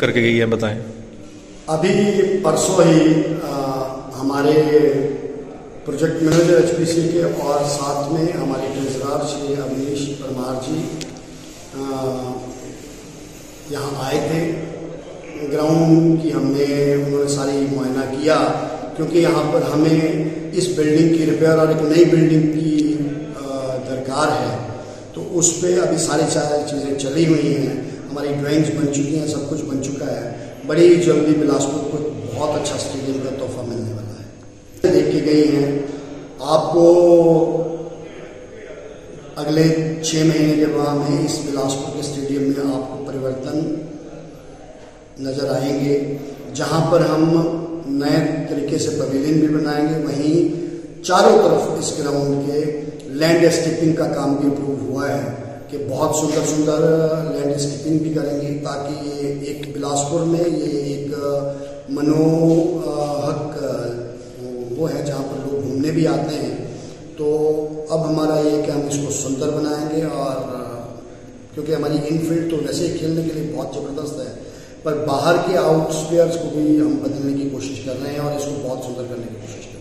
करके गई है बताएं। अभी परसों ही हमारे प्रोजेक्ट मैनेजर एचपीसी के और साथ में हमारे ट्रेजरार श्री अविनेश परमार जी यहाँ आए थे। ग्राउंड की उन्होंने सारी मुआयना किया, क्योंकि यहाँ पर हमें इस बिल्डिंग की रिपेयर और एक नई बिल्डिंग की दरकार है, तो उस पर अभी सारी चीज़ें चली हुई हैं। हमारी ड्राइंग्स बन चुकी हैं, सब कुछ बन चुका है। बड़ी जल्दी बिलासपुर को बहुत अच्छा स्टेडियम का तोहफा मिलने वाला है। देख के गई हैं, आपको अगले 6 महीने के बाद में इस बिलासपुर के स्टेडियम में आपको परिवर्तन नज़र आएंगे, जहां पर हम नए तरीके से पवेलियन भी बनाएंगे। वहीं चारों तरफ इस ग्राउंड के लैंडस्केपिंग का काम भी इम्प्रूव हुआ है कि बहुत सुंदर सुंदर लैंडस्केपिंग भी करेंगे, ताकि ये एक बिलासपुर में ये एक मनोहक वो है जहाँ पर लोग घूमने भी आते हैं। तो अब हमारा ये कि हम इसको सुंदर बनाएंगे, और क्योंकि हमारी इनफील्ड तो वैसे ही खेलने के लिए बहुत ज़बरदस्त है, पर बाहर के आउटस्पेयर्स को भी हम बदलने की कोशिश कर रहे हैं और इसको बहुत सुंदर करने की कोशिश